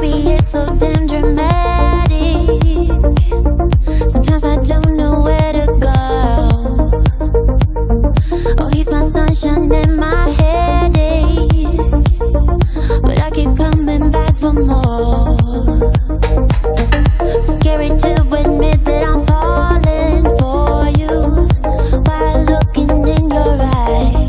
baby, it's so damn dramatic. Sometimes I don't know where to go. Oh, he's my sunshine and my headache, but I keep coming back for more. So scary to admit that I'm falling for you while looking in your eyes.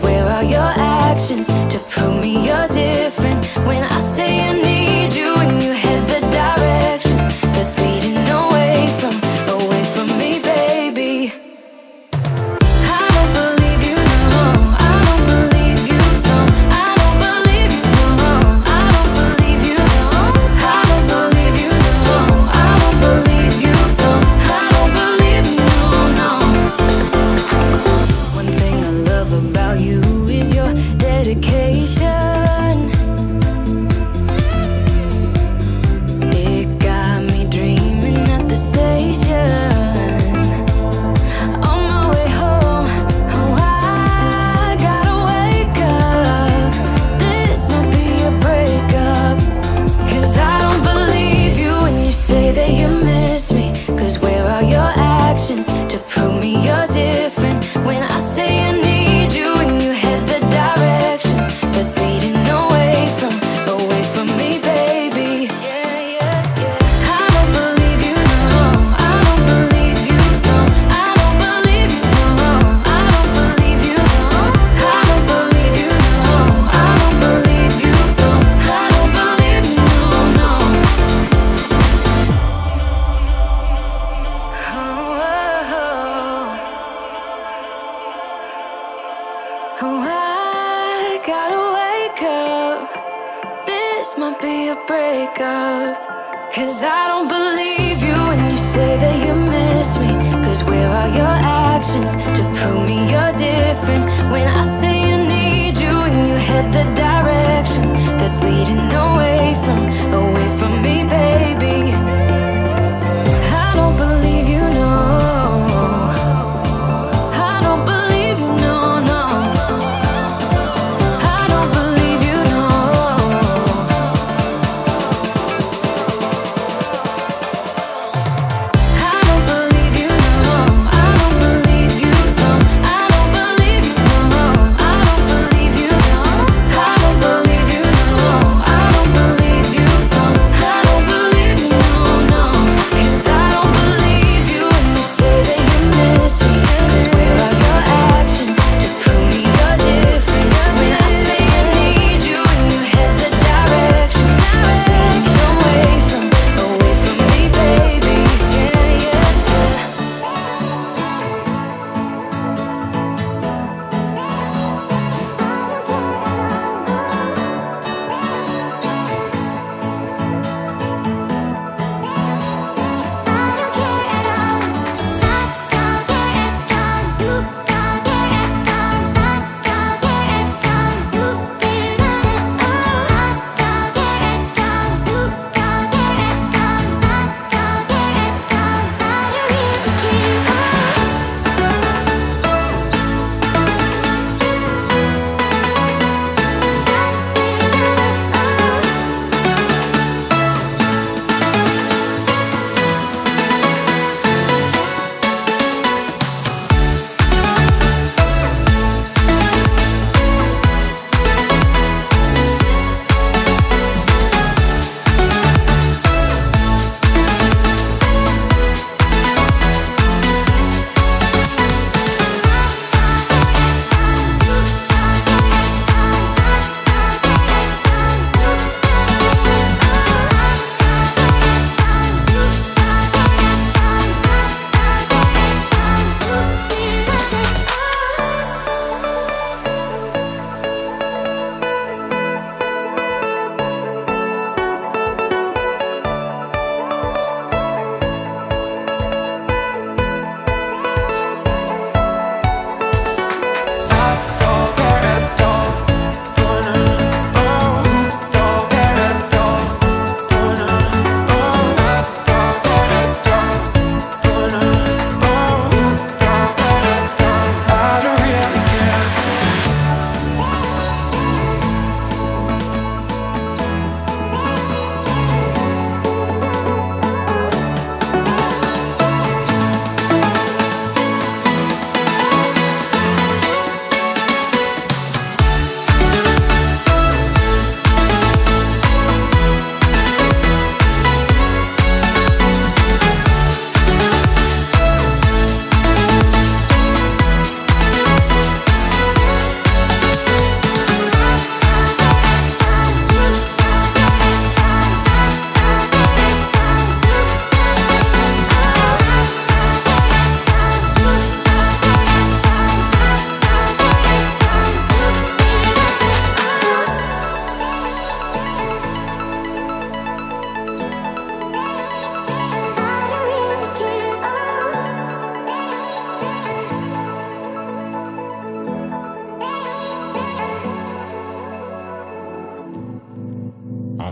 Where are you? Cause I don't believe you when you say that you miss me. Cause where are your actions to prove me you're different? When I say I need you and you hit the direction that's leading away from me, baby. I don't believe you, no. I don't believe you, no, no. I don't believe you, no. I don't believe you, no. I don't believe you, no. I don't believe you, no. I don't believe you, no. I don't believe you, no. I don't believe you, no. I don't believe you, no, no. Cause I don't believe you when you say that you miss me. Cause where are your actions to prove me you're different? When I say I need you and you hit the directions that's leading away from me, baby. Yeah, yeah. I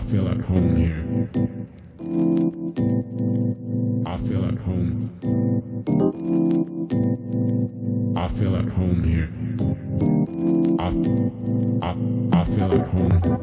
feel at home here. I feel at home. I feel at home here. I feel at home.